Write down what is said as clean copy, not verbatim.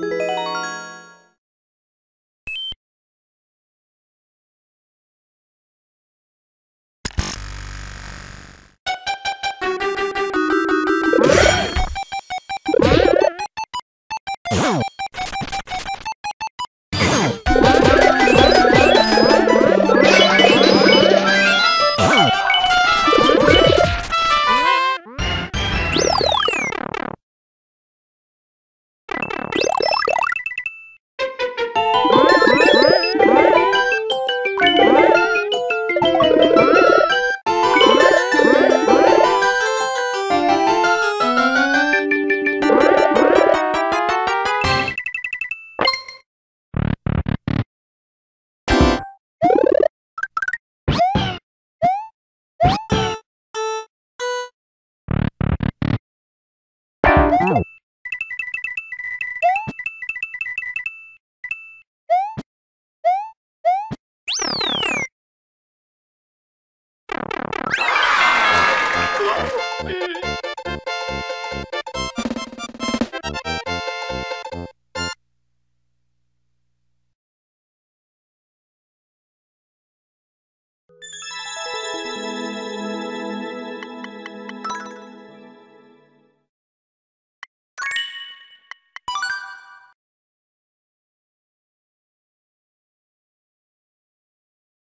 You